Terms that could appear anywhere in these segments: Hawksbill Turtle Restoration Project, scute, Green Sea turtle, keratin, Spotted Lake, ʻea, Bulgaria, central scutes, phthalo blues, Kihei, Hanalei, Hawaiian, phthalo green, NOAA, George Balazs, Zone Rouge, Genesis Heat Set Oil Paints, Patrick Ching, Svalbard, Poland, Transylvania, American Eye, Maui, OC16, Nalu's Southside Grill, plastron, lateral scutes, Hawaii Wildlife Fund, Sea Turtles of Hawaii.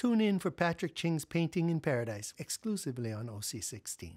Tune in for Patrick Ching's Painting in Paradise, exclusively on OC16.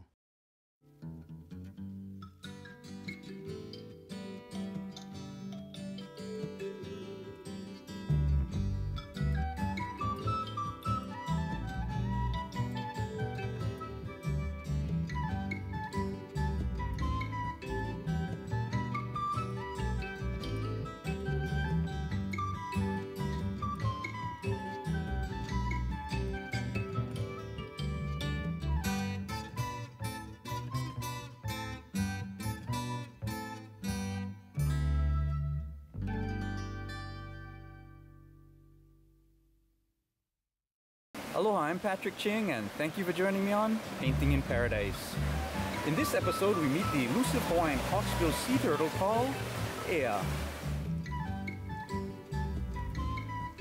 Aloha, I'm Patrick Ching, and thank you for joining me on Painting in Paradise. In this episode, we meet the elusive Hawaiian hawksbill sea turtle called ʻea.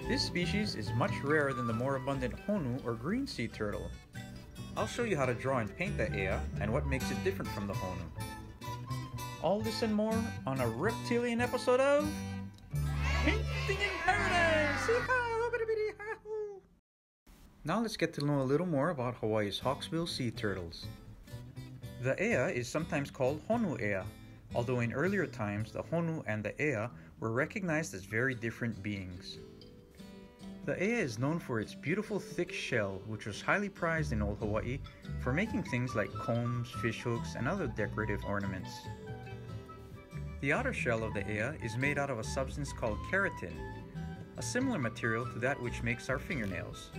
This species is much rarer than the more abundant Honu or green sea turtle. I'll show you how to draw and paint the ʻea and what makes it different from the Honu. All this and more on a reptilian episode of Painting in Paradise! Now let's get to know a little more about Hawaii's hawksbill sea turtles. The ʻea is sometimes called Honu ʻea, although in earlier times the Honu and the ʻea were recognized as very different beings. The ʻea is known for its beautiful thick shell, which was highly prized in old Hawaii for making things like combs, fishhooks, and other decorative ornaments. The outer shell of the ʻea is made out of a substance called keratin, a similar material to that which makes our fingernails.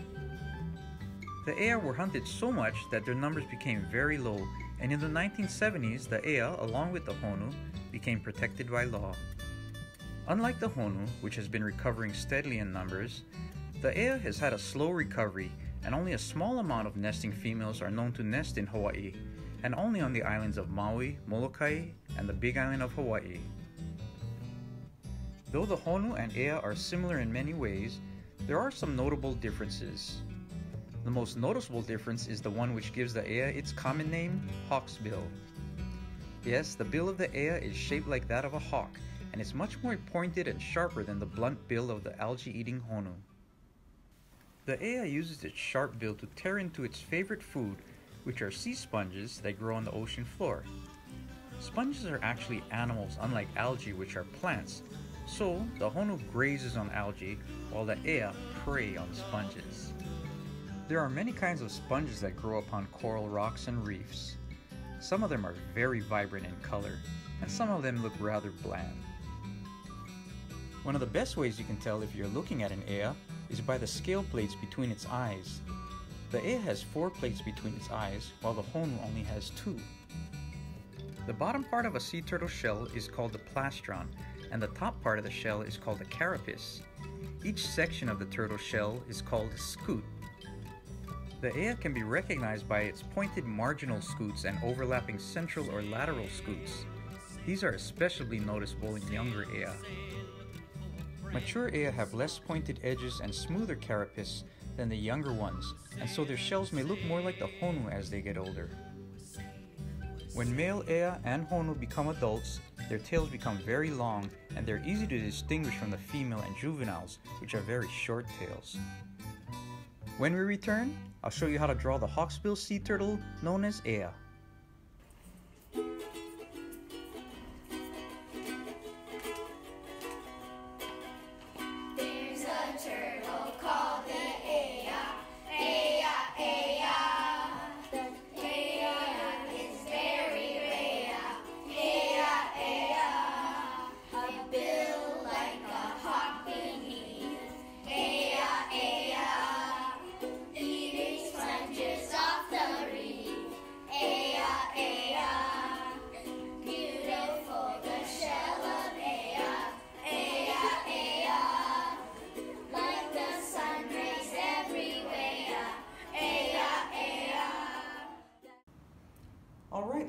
The ʻea were hunted so much that their numbers became very low, and in the 1970s, the ʻea, along with the Honu, became protected by law. Unlike the Honu, which has been recovering steadily in numbers, the ʻea has had a slow recovery, and only a small amount of nesting females are known to nest in Hawaii, and only on the islands of Maui, Molokai, and the Big Island of Hawaii. Though the Honu and ʻea are similar in many ways, there are some notable differences. The most noticeable difference is the one which gives the ʻea its common name, hawksbill. Yes, the bill of the ʻea is shaped like that of a hawk, and is much more pointed and sharper than the blunt bill of the algae-eating Honu. The ʻea uses its sharp bill to tear into its favorite food, which are sea sponges that grow on the ocean floor. Sponges are actually animals, unlike algae, which are plants, so the Honu grazes on algae, while the ʻea prey on sponges. There are many kinds of sponges that grow upon coral rocks and reefs. Some of them are very vibrant in color, and some of them look rather bland. One of the best ways you can tell if you're looking at an ʻea is by the scale plates between its eyes. The ʻea has 4 plates between its eyes, while the Honu only has 2. The bottom part of a sea turtle shell is called the plastron, and the top part of the shell is called the carapace. Each section of the turtle shell is called a scute. The ʻea can be recognized by its pointed marginal scutes and overlapping central or lateral scutes. These are especially noticeable in younger ʻea. Mature ʻea have less pointed edges and smoother carapace than the younger ones, and so their shells may look more like the Honu as they get older. When male ʻea and Honu become adults, their tails become very long, and they're easy to distinguish from the female and juveniles, which are very short tails. When we return, I'll show you how to draw the hawksbill sea turtle known as ʻea.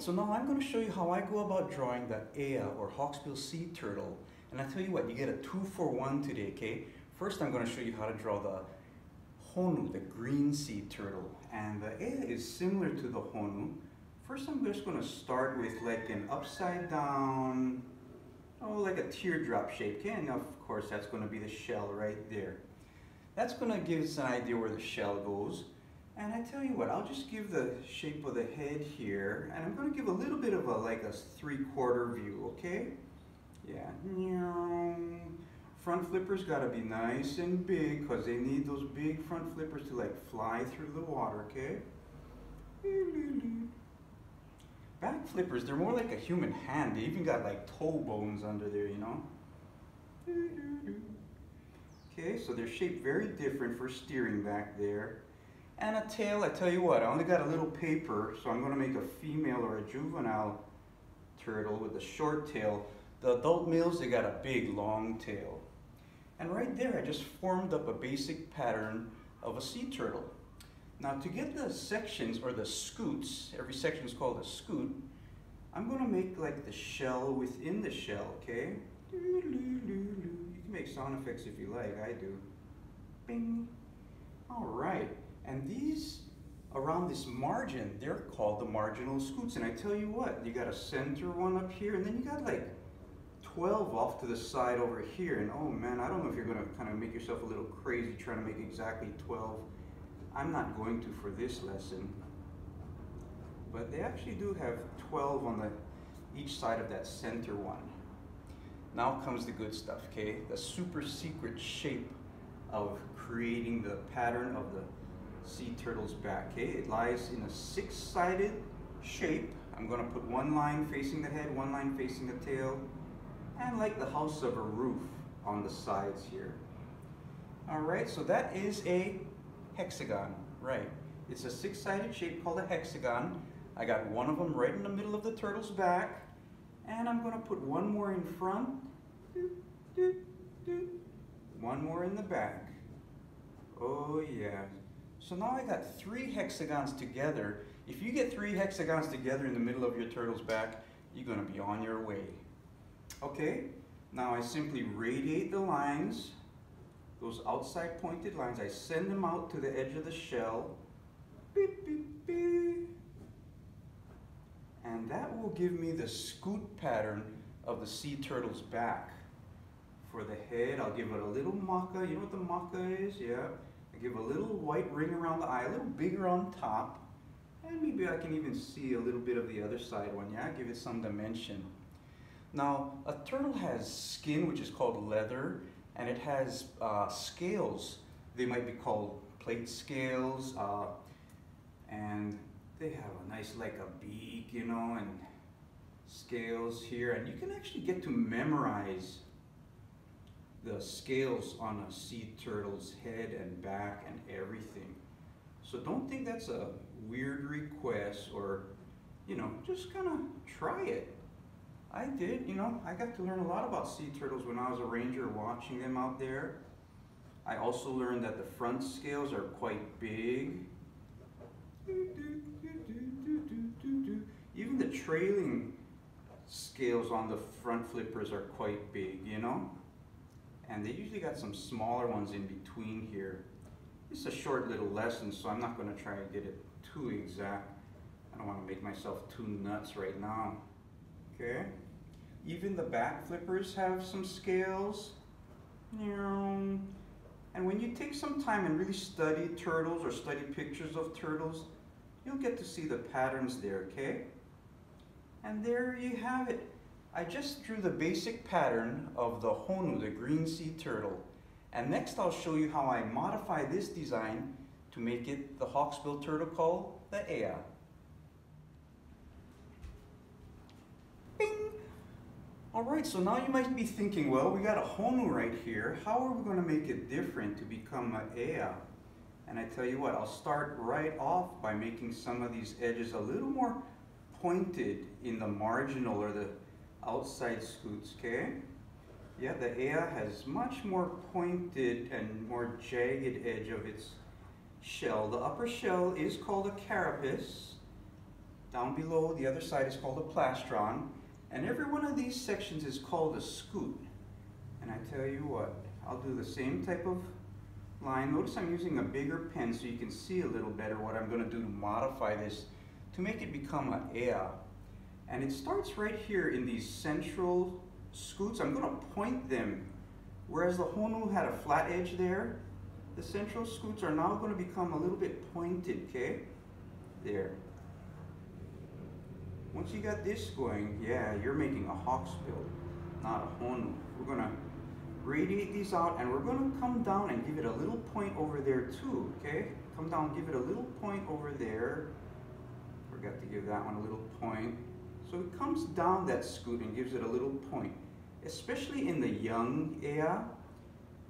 So now I'm going to show you how I go about drawing the ʻea or hawksbill sea turtle. And I tell you what, you get a 2-for-1 today, okay? First I'm going to show you how to draw the Honu, the green sea turtle. And the ʻea is similar to the Honu. First I'm just going to start with like an upside down, like a teardrop shape, okay? And of course that's going to be the shell right there. That's going to give us an idea where the shell goes. And I tell you what, I'll just give the shape of the head here, and I'm going to give a little bit of a, like a three-quarter view, okay? Yeah. Front flippers got to be nice and big because they need those big front flippers to like fly through the water, okay? Back flippers, they're more like a human hand. They even got like toe bones under there, you know? Okay, so they're shaped very different for steering back there. And a tail, I tell you what, I only got a little paper, so I'm going to make a female or a juvenile turtle with a short tail. The adult males, they got a big long tail. And right there, I just formed up a basic pattern of a sea turtle. Now to get the sections, or the scutes, every section is called a scute, I'm going to make like the shell within the shell, okay? You can make sound effects if you like, I do. Bing! Alright. And these, around this margin, they're called the marginal scutes. And I tell you what, you got a center one up here, and then you got like 12 off to the side over here. And oh man, I don't know if you're gonna kind of make yourself a little crazy trying to make exactly 12. I'm not going to for this lesson. But they actually do have 12 on each side of that center one. Now comes the good stuff, okay? The super secret shape of creating the pattern of the sea turtle's back, okay? It lies in a six-sided shape. I'm gonna put one line facing the head, one line facing the tail, and like the house of a roof on the sides here. All right, so that is a hexagon, right? It's a six-sided shape called a hexagon. I got one of them right in the middle of the turtle's back, and I'm gonna put one more in front, one more in the back. Oh yeah. So now I got three hexagons together. If you get three hexagons together in the middle of your turtle's back, you're gonna be on your way. Okay, now I simply radiate the lines, those outside pointed lines, I send them out to the edge of the shell. Beep, beep, beep. And that will give me the scute pattern of the sea turtle's back. For the head, I'll give it a little maca. You know what the maca is? Yeah. I give a little white ring around the eye, a little bigger on top, and maybe I can even see a little bit of the other side one. Yeah, give it some dimension. Now, a turtle has skin, which is called leather, and it has scales. They might be called plate scales, and they have a nice, like a beak, you know, and scales here, and you can actually get to memorize the scales on a sea turtle's head and back and everything. So don't think that's a weird request, or, you know, just kind of try it. I did, you know, I got to learn a lot about sea turtles when I was a ranger watching them out there. I also learned that the front scales are quite big. Even the trailing scales on the front flippers are quite big, you know? And they usually got some smaller ones in between here. It's a short little lesson, so I'm not going to try and get it too exact. I don't want to make myself too nuts right now. Okay. Even the back flippers have some scales. And when you take some time and really study turtles or study pictures of turtles, you'll get to see the patterns there, okay? And there you have it. I just drew the basic pattern of the Honu, the green sea turtle. And next I'll show you how I modify this design to make it the hawksbill turtle called the ʻea. Bing! Alright, so now you might be thinking, well, we got a Honu right here. How are we going to make it different to become a ʻea? And I tell you what, I'll start right off by making some of these edges a little more pointed in the marginal or the outside scutes, okay? Yeah, the ʻea has much more pointed and more jagged edge of its shell. The upper shell is called a carapace. Down below, the other side is called a plastron. And every one of these sections is called a scute. And I tell you what, I'll do the same type of line. Notice I'm using a bigger pen so you can see a little better what I'm going to do to modify this to make it become a ʻea. And it starts right here in these central scutes. I'm going to point them. Whereas the Honu had a flat edge there, the central scutes are now going to become a little bit pointed, okay? There. Once you got this going, yeah, you're making a hawksbill, not a honu. We're going to radiate these out, and we're going to come down and give it a little point over there too, okay? Come down, give it a little point over there. Forgot to give that one a little point. So it comes down that scute and gives it a little point. Especially in the young ʻea,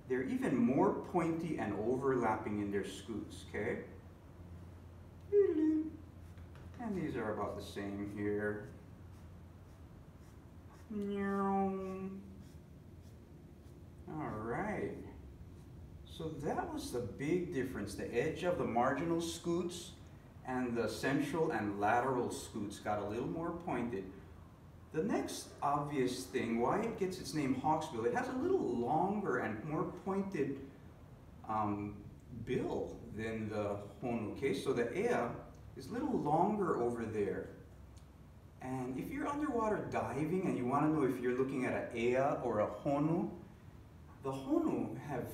they're even more pointy and overlapping in their scutes, okay? And these are about the same here. Alright, so that was the big difference. The edge of the marginal scutes and the central and lateral scutes got a little more pointed. The next obvious thing, why it gets its name hawksbill, it has a little longer and more pointed bill than the honu. Okay, so the ʻea is a little longer over there. And if you're underwater diving and you want to know if you're looking at an ʻea or a honu, the honu have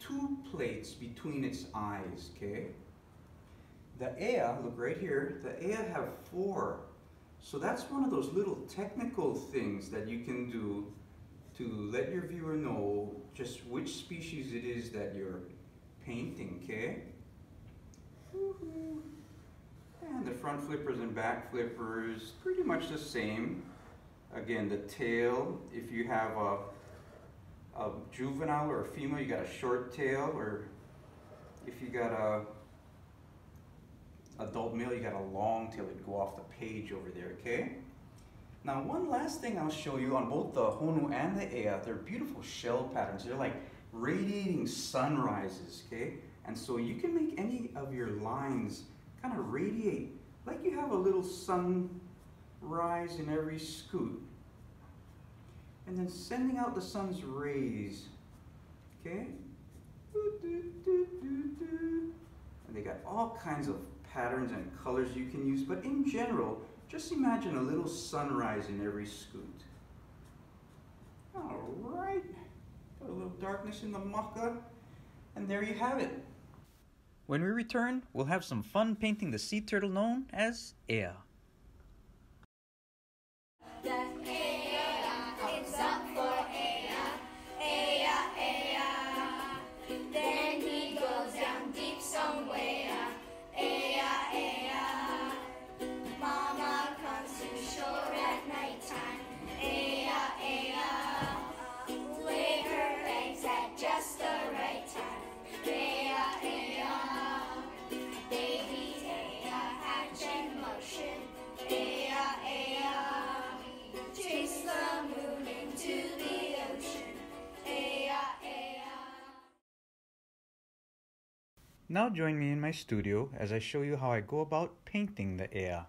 two plates between its eyes, okay? The ʻea, look right here, the ʻea have four. So that's one of those little technical things that you can do to let your viewer know just which species it is that you're painting, okay? And the front flippers and back flippers, pretty much the same. Again, the tail, if you have a juvenile or a female, you got a short tail, or if you got a adult male, you got a long tail. It'd go off the page over there, okay? Now, one last thing I'll show you on both the honu and the ʻea, they're beautiful shell patterns. They're like radiating sunrises, okay? And so you can make any of your lines kind of radiate, like you have a little sunrise in every scute. And then sending out the sun's rays, okay? And they got all kinds of patterns and colors you can use, but in general, just imagine a little sunrise in every scute. All right, put a little darkness in the maka, and there you have it. When we return, we'll have some fun painting the sea turtle known as ʻea. Now join me in my studio as I show you how I go about painting the ʻea.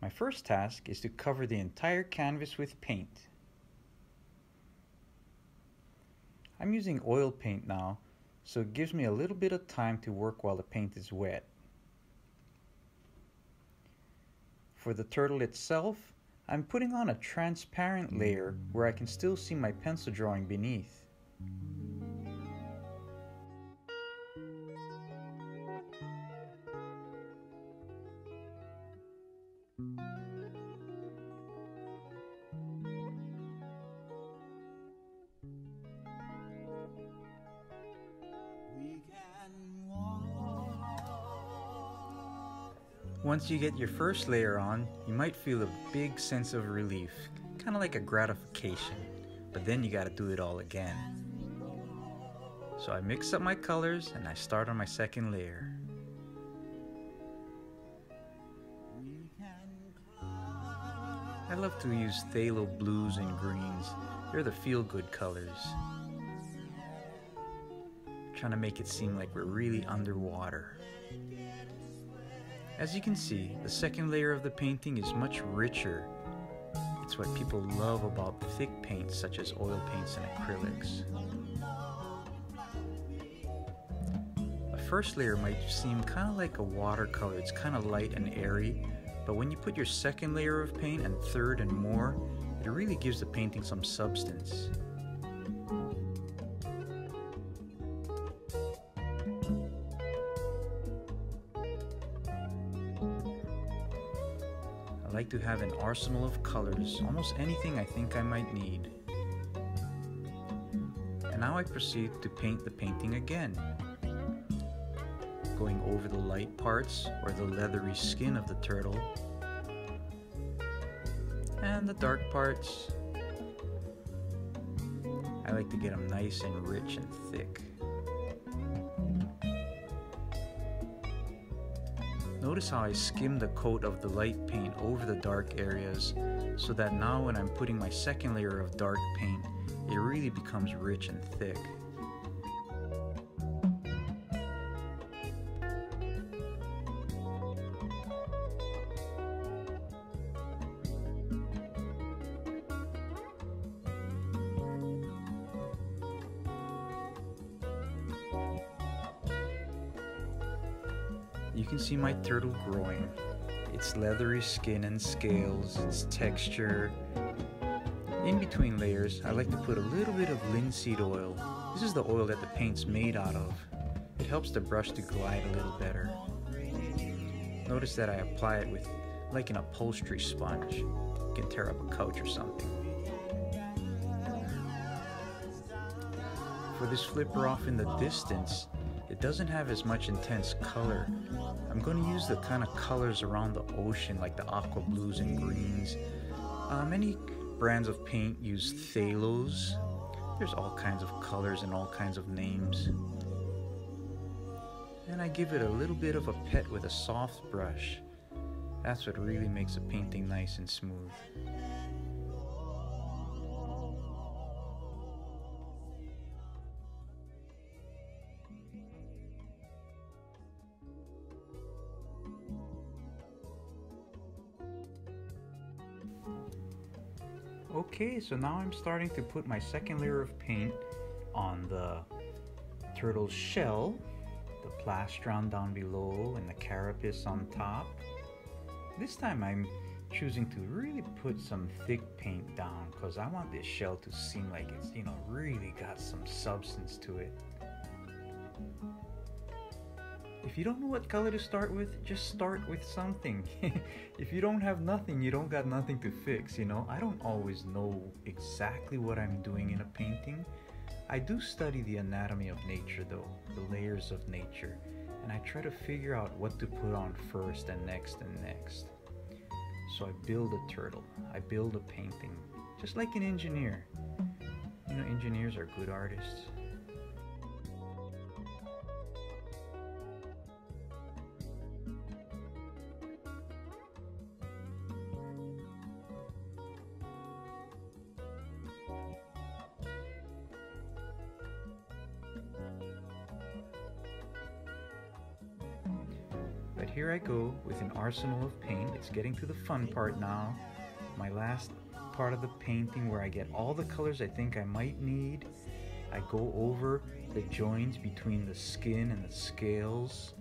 My first task is to cover the entire canvas with paint. I'm using oil paint now, so it gives me a little bit of time to work while the paint is wet. For the turtle itself, I'm putting on a transparent layer where I can still see my pencil drawing beneath. Once you get your first layer on, you might feel a big sense of relief, kind of like a gratification, but then you gotta do it all again. So I mix up my colors and I start on my second layer. I love to use phthalo blues and greens, they're the feel-good colors. I'm trying to make it seem like we're really underwater. As you can see, the second layer of the painting is much richer. It's what people love about thick paints such as oil paints and acrylics. The first layer might seem kind of like a watercolor, it's kind of light and airy, but when you put your second layer of paint and third and more, it really gives the painting some substance. I like to have an arsenal of colors, almost anything I think I might need. And now I proceed to paint the painting again, going over the light parts or the leathery skin of the turtle, and the dark parts. I like to get them nice and rich and thick. Notice how I skim the coat of the light paint over the dark areas, so that now when I'm putting my second layer of dark paint, it really becomes rich and thick. You can see my turtle growing, its leathery skin and scales, its texture. In between layers, I like to put a little bit of linseed oil. This is the oil that the paint's made out of. It helps the brush to glide a little better. Notice that I apply it with like an upholstery sponge. You can tear up a couch or something. For this flipper off in the distance, it doesn't have as much intense color. I'm going to use the kind of colors around the ocean, like the aqua blues and greens. Many brands of paint use phthalos. There's all kinds of colors and all kinds of names. And I give it a little bit of a pet with a soft brush. That's what really makes a painting nice and smooth. Okay, so now I'm starting to put my second layer of paint on the turtle's shell, the plastron down below, and the carapace on top. This time I'm choosing to really put some thick paint down because I want this shell to seem like it's, you know, really got some substance to it. If you don't know what color to start with, just start with something. If you don't have nothing, you don't got nothing to fix, you know? I don't always know exactly what I'm doing in a painting. I do study the anatomy of nature though, the layers of nature, and I try to figure out what to put on first and next and next. So I build a turtle, I build a painting, just like an engineer. You know, engineers are good artists. But here I go with an arsenal of paint. It's getting to the fun part now. My last part of the painting where I get all the colors I think I might need. I go over the joins between the skin and the scales.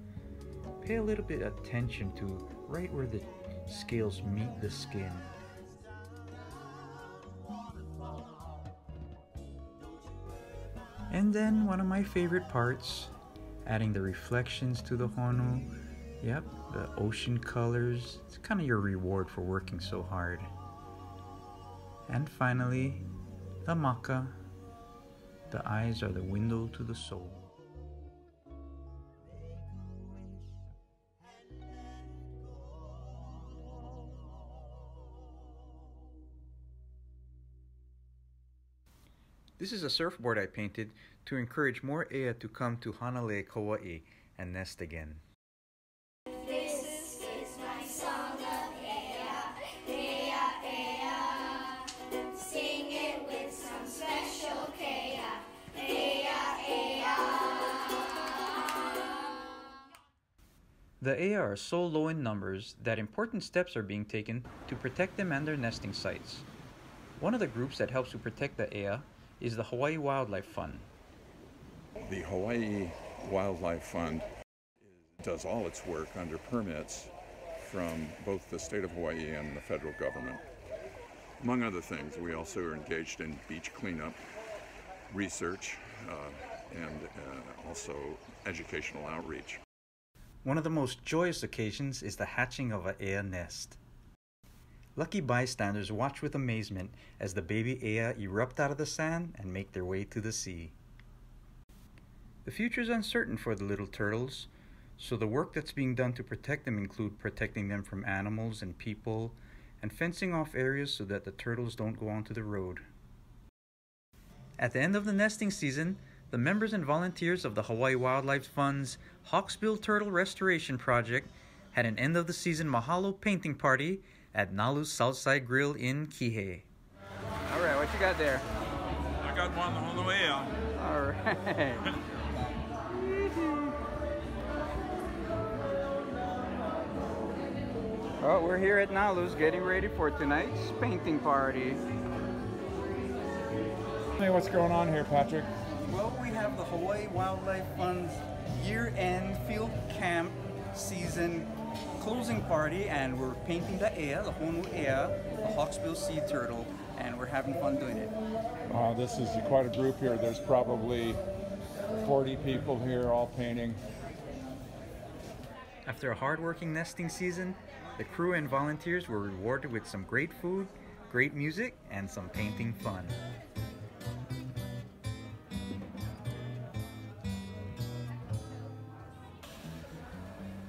Pay a little bit of attention to right where the scales meet the skin. And then one of my favorite parts, adding the reflections to the Honu. Yep, the ocean colors. It's kind of your reward for working so hard. And finally, the maka. The eyes are the window to the soul. This is a surfboard I painted to encourage more ʻea to come to Hanalei, Kauai and nest again. The ʻea are so low in numbers that important steps are being taken to protect them and their nesting sites. One of the groups that helps to protect the ʻea is the Hawaii Wildlife Fund. The Hawaii Wildlife Fund does all its work under permits from both the state of Hawaii and the federal government. Among other things, we also are engaged in beach cleanup, research, and also educational outreach. One of the most joyous occasions is the hatching of an ʻea nest. Lucky bystanders watched with amazement as the baby ʻea erupt out of the sand and make their way to the sea. The future is uncertain for the little turtles, so the work that's being done to protect them include protecting them from animals and people, and fencing off areas so that the turtles don't go onto the road. At the end of the nesting season, the members and volunteers of the Hawaii Wildlife Fund's Hawksbill Turtle Restoration Project had an end-of-the-season mahalo painting party at Nalu's Southside Grill in Kihei. All right, what you got there? I got one on the way out. All right. Well, we're here at Nalu's getting ready for tonight's painting party. Hey, what's going on here, Patrick? Well, we have the Hawaii Wildlife Fund's year-end field camp season closing party, and we're painting the ʻea, the Honu ʻea, the Hawksbill sea turtle, and we're having fun doing it. This is quite a group here. There's probably 40 people here all painting. After a hard-working nesting season, the crew and volunteers were rewarded with some great food, great music, and some painting fun.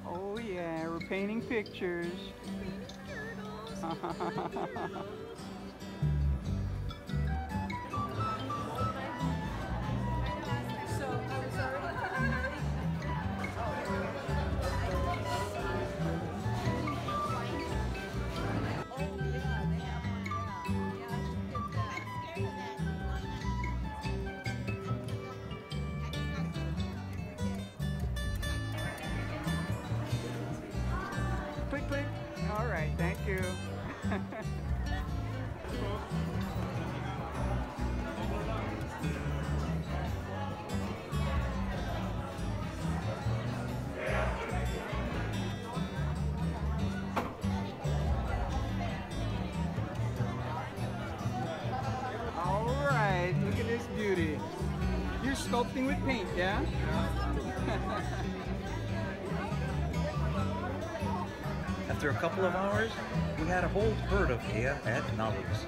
Oh yeah, we're painting pictures. Sculpting with paint, yeah? After a couple of hours, we had a whole herd of ʻea at Nalu's.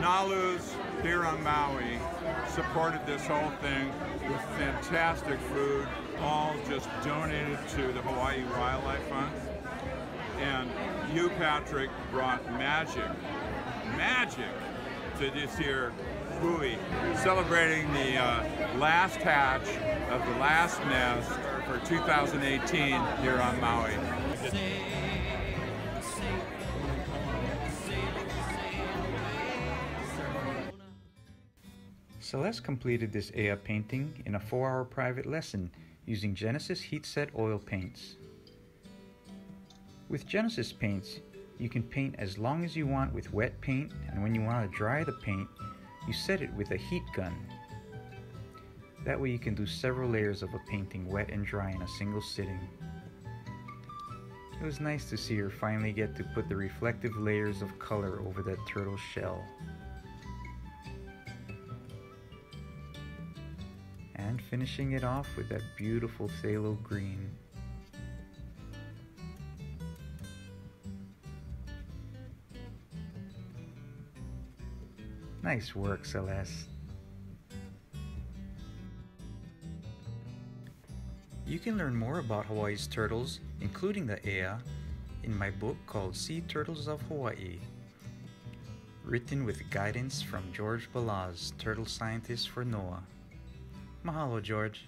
Nalu's here on Maui supported this whole thing with fantastic food, all just donated to the Hawaii Wildlife Fund. And you, Patrick, brought magic to this here buoy, celebrating the last hatch of the last nest for 2018 here on Maui. Celeste completed this ʻea painting in a 4-hour private lesson using Genesis Heat Set Oil Paints. With Genesis paints, you can paint as long as you want with wet paint, and when you want to dry the paint, you set it with a heat gun. That way you can do several layers of a painting wet and dry in a single sitting. It was nice to see her finally get to put the reflective layers of color over that turtle shell. And finishing it off with that beautiful phthalo green. Nice work, Celeste. You can learn more about Hawaii's turtles, including the ʻea, in my book called Sea Turtles of Hawaii, written with guidance from George Balazs, turtle scientist for NOAA. Mahalo, George.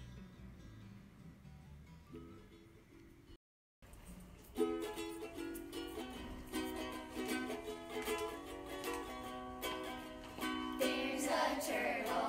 turtle.